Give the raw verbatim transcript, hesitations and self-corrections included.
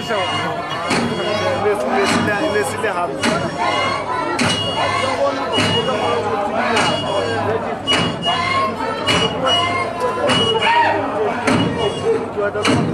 this on. Listen, listen, that, listen, that happens.